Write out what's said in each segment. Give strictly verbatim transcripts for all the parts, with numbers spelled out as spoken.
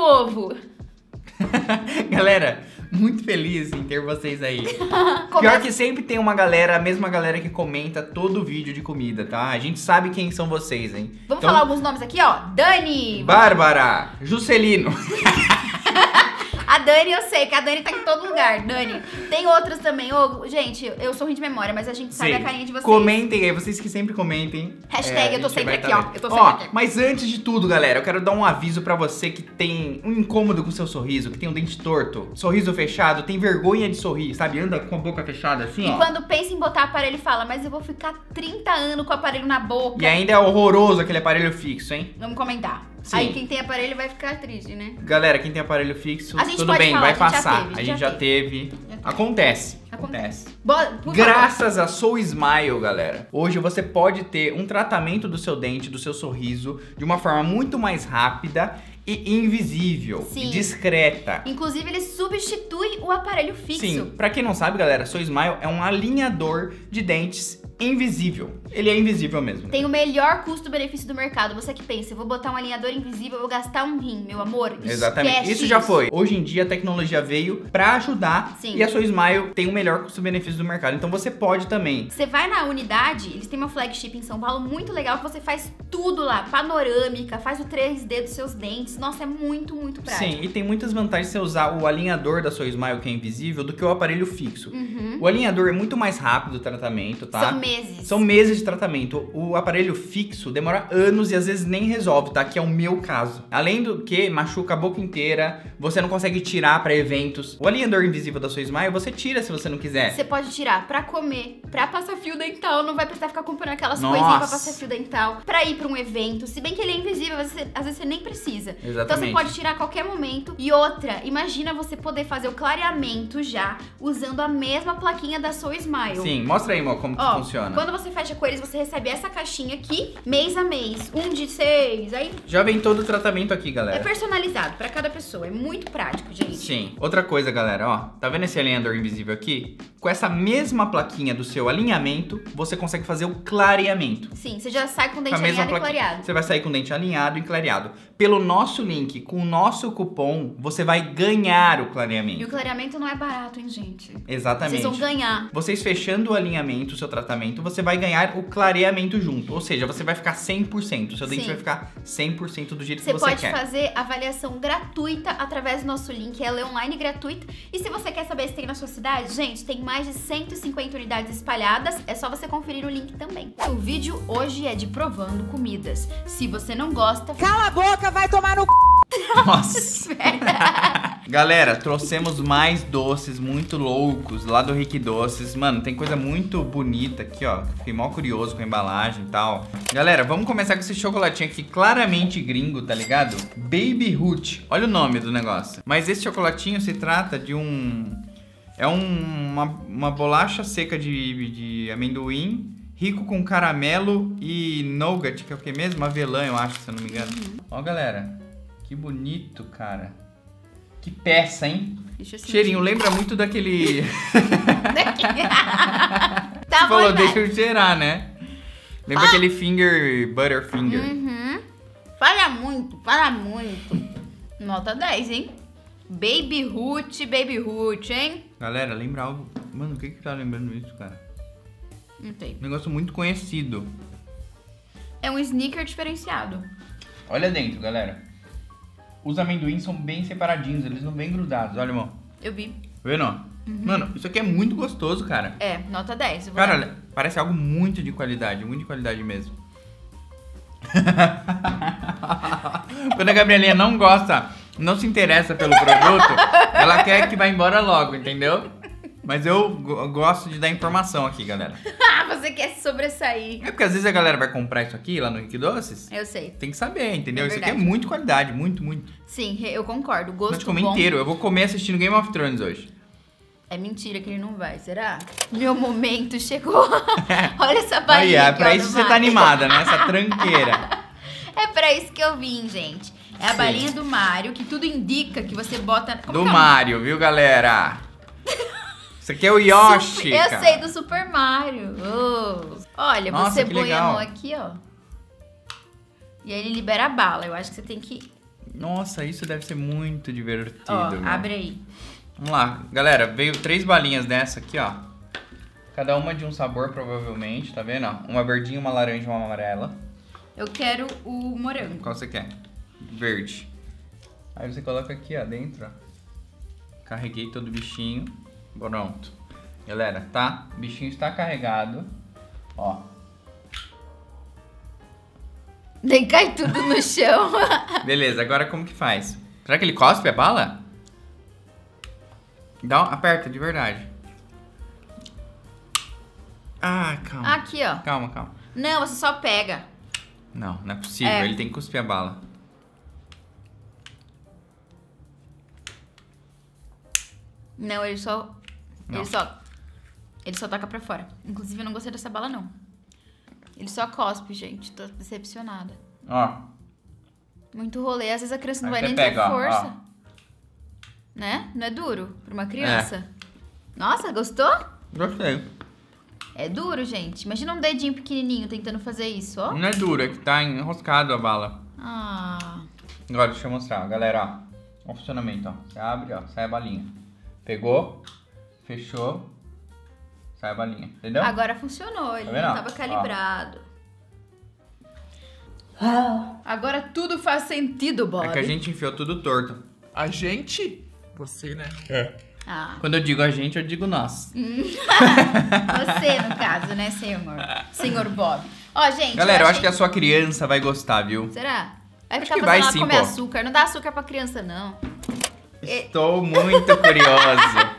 povo! Galera, muito feliz em ter vocês aí. Pior que sempre tem uma galera, a mesma galera que comenta todo vídeo de comida, tá? A gente sabe quem são vocês, hein? Vamos então, falar alguns nomes aqui, ó. Dani! Bárbara! Juscelino! A Dani eu sei, que a Dani tá em todo lugar, Dani. Tem outras também. Ô, gente, eu sou ruim de memória, mas a gente sabe sei. A carinha de vocês. Comentem aí, vocês que sempre comentem. Hashtag é, eu tô sempre aqui, ó. Eu tô sempre ó, aqui. Mas antes de tudo, galera, eu quero dar um aviso pra você que tem um incômodo com seu sorriso, que tem um dente torto, sorriso fechado, tem vergonha de sorrir, sabe? Anda com a boca fechada assim, e ó. E quando pensa em botar aparelho, fala, mas eu vou ficar trinta anos com o aparelho na boca. E ainda é horroroso aquele aparelho fixo, hein? Vamos comentar. Sim. Aí quem tem aparelho vai ficar triste, né? Galera, quem tem aparelho fixo, tudo bem, falar, vai passar. A gente, passar. Já, teve, a gente já, teve. já teve. Acontece. Acontece. Acontece. Graças a Soul Smile, galera, hoje você pode ter um tratamento do seu dente, do seu sorriso, de uma forma muito mais rápida e invisível, Sim. e discreta. Inclusive, ele substitui o aparelho fixo. Sim, pra quem não sabe, galera, Soul Smile é um alinhador de dentes invisível. Ele é invisível mesmo. Tem o melhor custo-benefício do mercado. Você que pensa, eu vou botar um alinhador invisível, eu vou gastar um rim, meu amor. Exatamente. Isso já foi. Hoje em dia a tecnologia veio pra ajudar Sim. e a Soul Smile tem o melhor custo-benefício do mercado. Então você pode também. Você vai na unidade, eles têm uma flagship em São Paulo muito legal que você faz tudo lá, panorâmica, faz o três D dos seus dentes. Nossa, é muito, muito prático. Sim, e tem muitas vantagens você usar o alinhador da Soul Smile, que é invisível, do que o aparelho fixo. Uhum. O alinhador é muito mais rápido o tratamento, tá? São meses. São meses de tratamento. O aparelho fixo demora anos e às vezes nem resolve, tá? Que é o meu caso. Além do que, machuca a boca inteira, você não consegue tirar pra eventos. O alinhador invisível da Soul Smile, você tira se você não quiser. Você pode tirar pra comer, pra passar fio dental, não vai precisar ficar comprando aquelas Nossa. coisinhas pra passar fio dental, pra ir pra um evento. Se bem que ele é invisível, você, às vezes você nem precisa. Exatamente. Então você pode tirar a qualquer momento. E outra, imagina você poder fazer o clareamento já, usando a mesma plaquinha da Soul Smile. Sim, mostra aí, Mo, como Ó, que funciona. Quando você fecha com eles, você recebe essa caixinha aqui, mês a mês, um de seis, aí... Já vem todo o tratamento aqui, galera. É personalizado pra cada pessoa, é muito prático, gente. Sim. Outra coisa, galera, ó, tá vendo esse alinhador invisível aqui? Com essa mesma plaquinha do seu alinhamento, você consegue fazer o clareamento. Sim, você já sai com o dente alinhado e clareado. Você vai sair com o dente alinhado e clareado. Pelo nosso link, com o nosso cupom, você vai ganhar o clareamento. E o clareamento não é barato, hein, gente? Exatamente. Vocês vão ganhar. Vocês fechando o alinhamento, o seu tratamento, você vai ganhar o clareamento junto. Ou seja, você vai ficar cem por cento. O seu dente Sim. vai ficar cem por cento do jeito você que você quer. Você pode fazer avaliação gratuita através do nosso link. Ela é online gratuita. E se você quer saber se tem na sua cidade, gente, tem mais de cento e cinquenta unidades espalhadas. É só você conferir o link também. O vídeo hoje é de provando comidas. Se você não gosta... Cala a boca, vai tomar no c... Nossa! Galera, trouxemos mais doces muito loucos lá do Rick Doces. Mano, tem coisa muito bonita aqui, ó. Fiquei mó curioso com a embalagem e tal. Galera, vamos começar com esse chocolatinho aqui, claramente gringo, tá ligado? Baby Ruth. Olha o nome do negócio. Mas esse chocolatinho se trata de um... É um, uma, uma bolacha seca de, de amendoim, rico com caramelo e nougat, que é o que mesmo? Avelã, eu acho, se eu não me engano. Uhum. Ó, galera, que bonito, cara. Que peça, hein? Deixa eu sentir. Cheirinho, lembra muito daquele... Tá bom, falou, deixa eu cheirar, né? Lembra fala... aquele finger, Butterfinger. Uhum. Fala muito, fala muito. Nota dez, hein? Baby Ruth, Baby Ruth, hein? Galera, lembra algo... Mano, o que que tá lembrando isso, cara? Não sei. Um negócio muito conhecido. É um sneaker diferenciado. Olha dentro, galera. Os amendoins são bem separadinhos, eles não vêm grudados. Olha, irmão. Eu vi. Vendo? Uhum. Mano, isso aqui é muito gostoso, cara. É, nota dez. Eu vou cara, dar... parece algo muito de qualidade, muito de qualidade mesmo. Quando a Gabrielinha não gosta... não se interessa pelo produto, ela quer que vá embora logo, entendeu? Mas eu gosto de dar informação aqui, galera. Você quer se sobressair. É porque às vezes a galera vai comprar isso aqui lá no Rick Doces. Eu sei. Tem que saber, entendeu? É isso aqui é muito qualidade, muito, muito. Sim, eu concordo. Gosto bom. Vou te comer inteiro. Eu vou comer assistindo Game of Thrones hoje. É mentira que ele não vai, será? Meu momento chegou. Olha essa barriga. Olha, pra isso você tá animada, né? Essa tranqueira. É pra isso que eu vim, gente. É a balinha Sim. do Mario, que tudo indica que você bota... Como do é? Mario, viu, galera? Isso aqui é o Yoshi, Super... Eu cara. sei, do Super Mario. Oh. Olha, Nossa, você põe legal. a mão aqui, ó. E aí ele libera a bala. Eu acho que você tem que Nossa, isso deve ser muito divertido. Ó, oh, abre aí. Vamos lá, galera. Veio três balinhas dessa aqui, ó. Cada uma de um sabor, provavelmente, tá vendo? Ó, uma verdinha, uma laranja e uma amarela. Eu quero o morango. Qual você quer? Verde. Aí você coloca aqui, ó, dentro, ó. Carreguei todo o bichinho. Pronto. Galera, tá? O bichinho está carregado. Ó. Nem cai tudo no chão. Beleza, agora como que faz? Será que ele cospe a bala? Dá um, aperta de verdade. Ah, calma. Aqui, ó. Calma, calma. Não, você só pega. Não, não é possível. É. Ele tem que cuspir a bala. Não, ele só... Não. Ele só... Ele só toca pra fora. Inclusive, eu não gostei dessa bala, não. Ele só cospe, gente. Tô decepcionada. Ó. Muito rolê. Às vezes a criança não vai nem ter força. Ó. Né? Não é duro pra uma criança? É. Nossa, gostou? Gostei. É duro, gente. Imagina um dedinho pequenininho tentando fazer isso, ó. Não é duro, é que tá enroscado a bala. Ah. Agora, deixa eu mostrar. Galera, ó. Ó o funcionamento, ó. Você abre, ó. Sai a balinha. Pegou. Fechou. Sai a balinha, entendeu? Agora funcionou, ele não tava calibrado. Ó. Agora tudo faz sentido, Bob. É que a gente enfiou tudo torto. A gente? Você, né? É. Ah. Quando eu digo a gente, eu digo nós. Você, no caso, né, senhor? Senhor Bob. Ó, gente... Galera, eu acho que... que a sua criança vai gostar, viu? Será? Vai ficar fazendo ela comer açúcar. Não dá açúcar pra criança, não. Estou muito curiosa.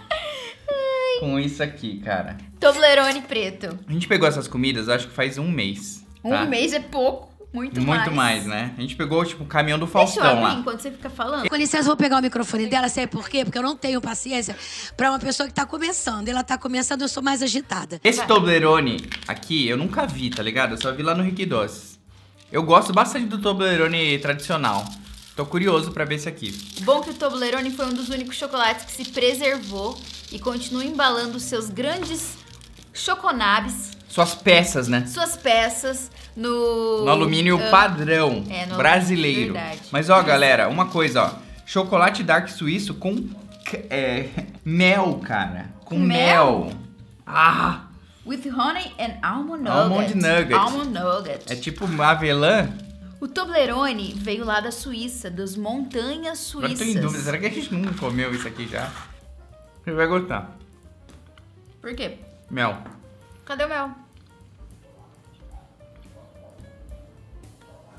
Com isso aqui, cara. Toblerone preto. A gente pegou essas comidas, acho que faz um mês. Tá? Um mês é pouco, muito, muito mais. Muito mais, né? A gente pegou, tipo, o caminhão do Faustão. Deixa eu abrir lá. Enquanto você fica falando. Com licença, eu vou pegar o microfone dela, sabe por quê? Porque eu não tenho paciência pra uma pessoa que tá começando. Ela tá começando, eu sou mais agitada. Esse Toblerone aqui, eu nunca vi, tá ligado? Eu só vi lá no Rick Doces. Eu gosto bastante do Toblerone tradicional. Tô curioso pra ver esse aqui. Bom que o Toblerone foi um dos únicos chocolates que se preservou e continua embalando seus grandes choconabes. Suas peças, né? Suas peças no... No alumínio uh, padrão é, no brasileiro. Verdade. Mas ó, galera, uma coisa, ó. Chocolate dark suíço com é, mel, cara. Com mel. mel. Ah! With honey and almond nugget. Almond nugget. Almond nugget. É tipo avelã. O Toblerone veio lá da Suíça, das montanhas suíças. Agora eu tô em dúvida, será que a gente nunca comeu isso aqui já? Você vai gostar. Por quê? Mel. Cadê o mel?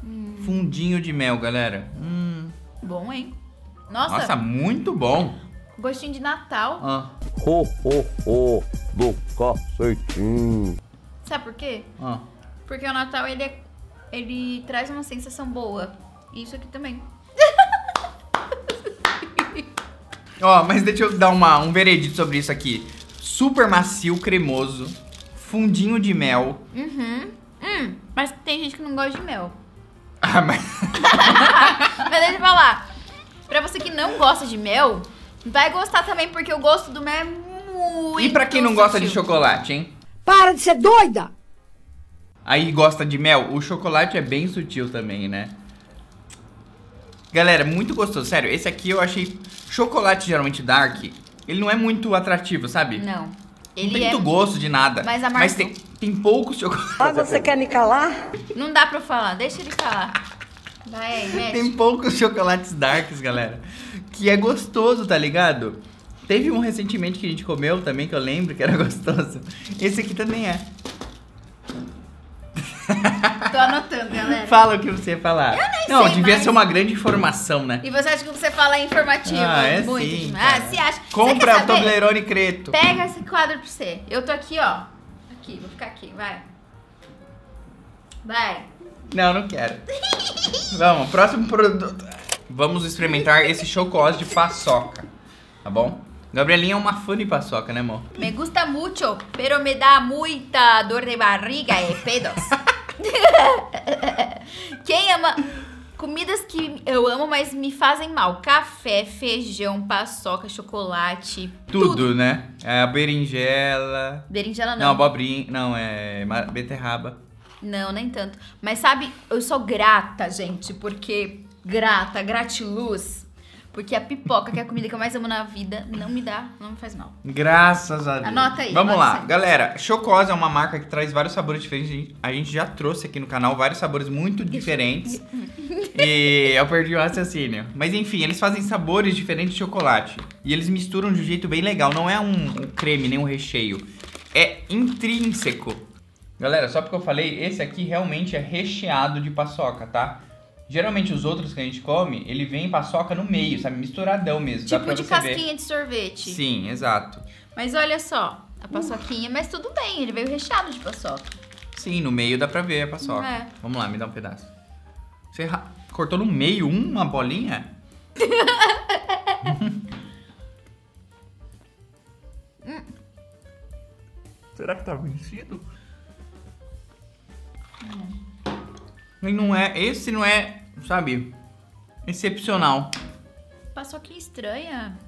Hum. Fundinho de mel, galera. Hum. Bom, hein? Nossa. Nossa, muito bom. Gostinho de Natal. Ah. Ho, ho, ho. Do cacetinho. Sabe por quê? Ah. Porque o Natal, ele, é, ele traz uma sensação boa. E isso aqui também. Ó, oh, mas deixa eu dar uma, um veredito sobre isso aqui. Super macio, cremoso, fundinho de mel. Uhum. Hum, mas tem gente que não gosta de mel. Ah, mas... mas deixa eu falar. Pra você que não gosta de mel, vai gostar também, porque o gosto do mel é muito... E pra quem não gosta sutil. de chocolate, hein? Para de ser doida! Aí gosta de mel, o chocolate é bem sutil também, né? Galera, muito gostoso, sério. Esse aqui eu achei... Chocolate, geralmente dark, ele não é muito atrativo, sabe? Não. Ele não tem é... muito gosto de nada. Mas, amargo... mas tem, tem poucos chocolates. Mas você quer me calar? Não dá pra falar, deixa ele falar. Vai, mexe. Tem poucos chocolates darks, galera, que é gostoso, tá ligado? Teve um recentemente que a gente comeu também, que eu lembro que era gostoso. Esse aqui também é. Tô anotando, galera. Fala o que você ia falar. Eu nem Não, sei, devia mas... ser uma grande informação, né? E você acha que você fala é informativo? Ah, é muito, sim. Ah, se acha. Compra o Toblerone Creto. Pega esse quadro pra você. Eu tô aqui, ó. Aqui, vou ficar aqui, vai. Vai. Não, não quero. Vamos, próximo produto. Vamos experimentar esse chocose de paçoca, tá bom? Gabrielinha é uma fã de paçoca, né, amor? Me gusta muito, pero me dá muita dor de barriga e pedos. Quem ama comidas que eu amo, mas me fazem mal? Café, feijão, paçoca, chocolate. Tudo, tudo. né? É, berinjela. Berinjela não. Não, abobrinha. Não, é beterraba. Não, nem tanto. Mas sabe, eu sou grata, gente, porque grata, gratiluz. Porque a pipoca, que é a comida que eu mais amo na vida, não me dá, não me faz mal. Graças a Deus. Anota aí. Vamos lá, aí. Galera. Chocose é uma marca que traz vários sabores diferentes. A gente já trouxe aqui no canal vários sabores muito diferentes. E eu perdi o raciocínio. Mas enfim, eles fazem sabores diferentes de chocolate. E eles misturam de um jeito bem legal. Não é um, um creme, nem um recheio. É intrínseco. Galera, só porque eu falei, esse aqui realmente é recheado de paçoca, tá? Geralmente os outros que a gente come, ele vem paçoca no meio, sabe? Misturadão mesmo. Tipo dá pra de casquinha ver. De sorvete. Sim, exato. Mas olha só, a paçoquinha, uh. mas tudo bem, ele veio recheado de paçoca. Sim, no meio dá pra ver a paçoca. É. Vamos lá, me dá um pedaço. Você cortou no meio uma bolinha? hum. Será que tá vencido? Hum. E não é, esse não é, sabe, excepcional. Paçoquinha estranha.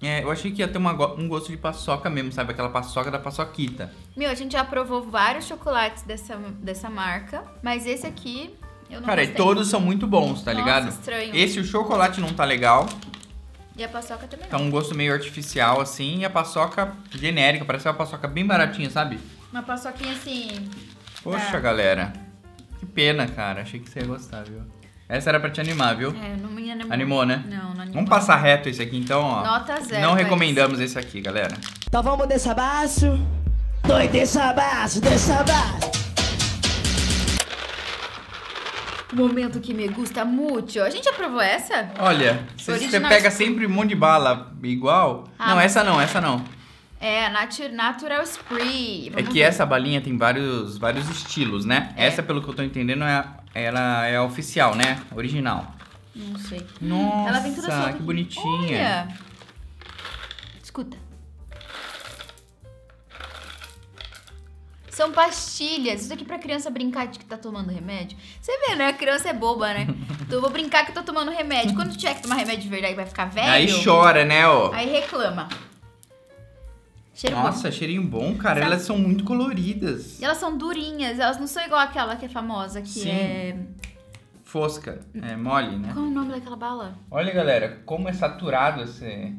É, eu achei que ia ter uma, um gosto de paçoca mesmo, sabe? Aquela paçoca da Paçoquita. Meu, a gente já provou vários chocolates dessa, dessa marca, mas esse aqui eu não Cara, gostei. Todos são muito bons, tá Nossa, ligado? Estranho. Esse o chocolate não tá legal. E a paçoca também não. Tá um gosto meio artificial, assim, e a paçoca genérica, parece uma paçoca bem baratinha, sabe? Uma paçoquinha assim... Poxa, é. Galera... Que pena, cara. Achei que você ia gostar, viu? Essa era pra te animar, viu? É, não me animou. Animou, né? Não, não animou. Vamos passar reto esse aqui, então, ó. Nota zero. Não recomendamos esse aqui, galera. Então vamos dessa abaixo. Doi, dessa abaixo, dessa abaixo. Momento que me gusta muito. A gente já provou essa? Olha, você pega sempre um monte de bala igual. Ah, não, essa não, essa não. É, Natural Spray. Vamos é que ver. Essa balinha tem vários, vários estilos, né? É. Essa, pelo que eu tô entendendo, é, ela é oficial, né? Original. Não sei. Nossa, ela vem toda solta. Que bonitinha. Olha. Escuta. São pastilhas. Isso aqui pra criança brincar de que tá tomando remédio. Você vê, né? A criança é boba, né? Então eu vou brincar que eu tô tomando remédio. Quando tiver que tomar remédio de verdade, vai ficar velho. Aí chora, né, ó. Aí reclama. Cheiro Nossa, bom. Cheirinho bom, cara. Sabe? Elas são muito coloridas. E elas são durinhas. Elas não são igual aquela que é famosa, que Sim. é... Fosca. É mole, né? Qual é o nome daquela bala? Olha, galera, como é saturado esse...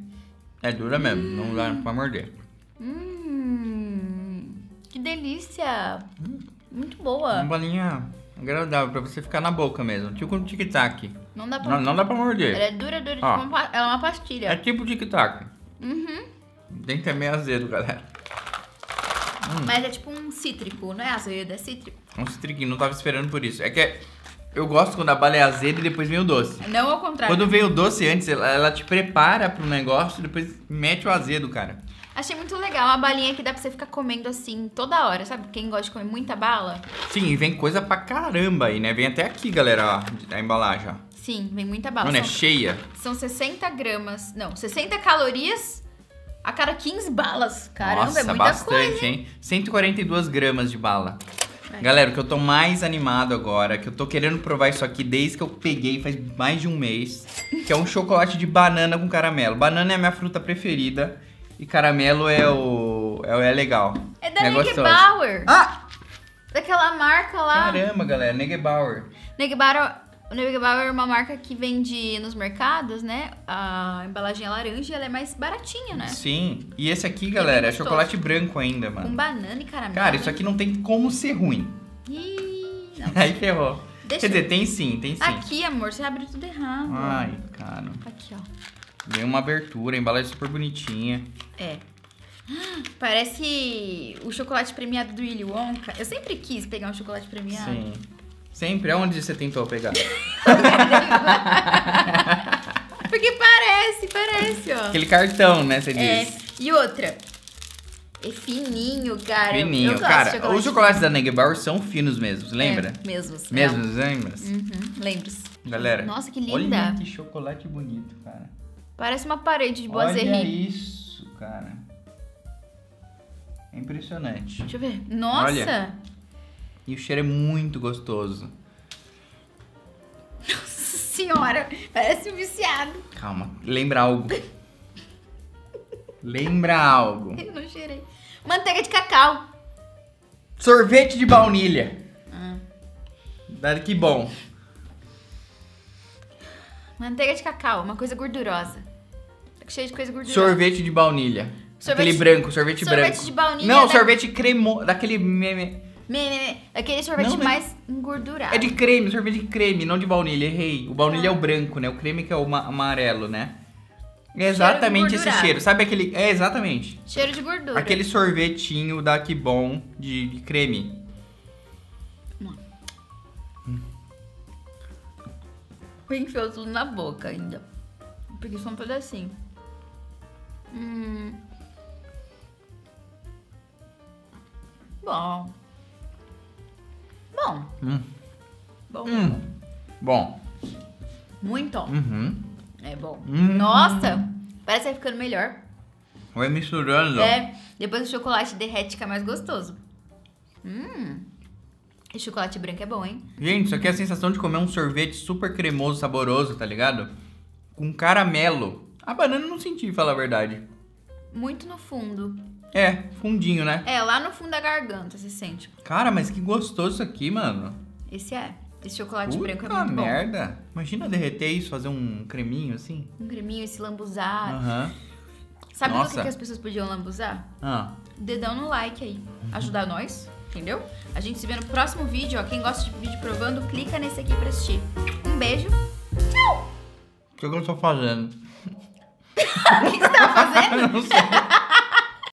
É dura mesmo. Hum. Não dá pra morder. Hum. Que delícia. Hum. Muito boa. Uma bolinha agradável pra você ficar na boca mesmo. Tipo um tic-tac. Não dá pra não, morder. Não dá pra morder. Ela é dura, dura. Ó. Tipo uma... Ela é uma pastilha. É tipo tic-tac. Uhum. Dentro é meio azedo, galera. Hum. Mas é tipo um cítrico, não é azedo, é cítrico. Um citriquinho, não tava esperando por isso. É que eu gosto quando a bala é azeda e depois vem o doce. Não ao contrário. Quando vem o doce antes, ela, ela te prepara pro negócio e depois mete o azedo, cara. Achei muito legal. Uma balinha que dá pra você ficar comendo assim toda hora, sabe? Quem gosta de comer muita bala. Sim, e vem coisa pra caramba aí, né? Vem até aqui, galera, ó, a embalagem, ó. Sim, vem muita bala. Mano, é cheia. São sessenta gramas, não, sessenta calorias... A cada quinze balas. Caramba, Nossa, é muita bastante, coisa. Nossa, bastante, hein? cento e quarenta e duas gramas de bala. É. Galera, o que eu tô mais animado agora, que eu tô querendo provar isso aqui desde que eu peguei faz mais de um mês, que é um chocolate de banana com caramelo. Banana é a minha fruta preferida e caramelo é o... é, é legal. É da é Neugebauer. Ah! Daquela marca lá. Caramba, galera, Neugebauer. Neugebauer... O Neugebauer é uma marca que vende nos mercados, né? A embalagem é laranja e ela é mais baratinha, né? Sim. E esse aqui, galera, é, é chocolate branco ainda, mano. Com banana e caramelo. Cara, isso aqui não tem como ser ruim. Ih, não. Aí ferrou. Deixa Quer dizer, eu... tem sim, tem sim. Aqui, amor, você abre tudo errado. Ai, cara. Aqui, ó. Vem uma abertura, a embalagem super bonitinha. É. Parece o chocolate premiado do Willy Wonka. Eu sempre quis pegar um chocolate premiado. Sim. Sempre? Aonde você tentou pegar? Porque parece, parece, ó. Aquele cartão, né, você é. Diz. E outra. É fininho, cara. Fininho, eu gosto cara. De chocolate. Os chocolates da Neugebauer são finos mesmo, lembra? É, mesmos. Mesmos, é. Lembra? Uhum, lembro. Galera. Nossa, que linda. Olha que chocolate bonito, cara. Parece uma parede de boiserie. Olha isso, cara. É impressionante. Deixa eu ver. Nossa. Olha. E o cheiro é muito gostoso. Nossa senhora, parece um viciado. Calma, lembra algo. Lembra algo. Eu não cheirei. Manteiga de cacau. Sorvete de baunilha. Ah. Que bom. Manteiga de cacau, uma coisa gordurosa. Cheio de coisa gordurosa. Sorvete de baunilha. Sorvete... Aquele branco, sorvete, sorvete branco. Sorvete de baunilha. Não, da... sorvete cremoso, daquele meme... Meme, aquele sorvete não, mais é... engordurado. É de creme, sorvete de creme, não de baunilha, errei. O baunilha ah. é o branco, né? O creme que é o amarelo, né? É exatamente esse cheiro, sabe aquele... É, exatamente. Cheiro de gordura. Aquele sorvetinho da Que Bom de, de creme. Enfiou tudo na boca ainda. Porque só um pedacinho. Hum. Bom. Bom. Hum. Bom. Hum. Bom. Muito. Uhum. É bom. Hum. Nossa, parece que vai ficando melhor. Vai misturando. É, depois o chocolate derrete, fica mais gostoso. Hum. E chocolate branco é bom, hein? Gente, isso aqui é a sensação de comer um sorvete super cremoso, saboroso, tá ligado? Com caramelo. A banana eu não senti, falar a verdade. Muito no fundo. É, fundinho, né? É, lá no fundo da garganta você sente. Cara, mas que gostoso isso aqui, mano. Esse é. Esse chocolate Puta branco é muito merda. bom. merda. Imagina derreter isso, fazer um creminho assim. Um creminho, esse lambuzar. Aham. Uhum. Sabe o que, que as pessoas podiam lambuzar? Ah. Dedão no like aí. Ajudar nós. Entendeu? A gente se vê no próximo vídeo, ó. Quem gosta de vídeo provando, clica nesse aqui pra assistir. Um beijo. Tchau! O que eu tô fazendo? O que você tá fazendo? Não sei.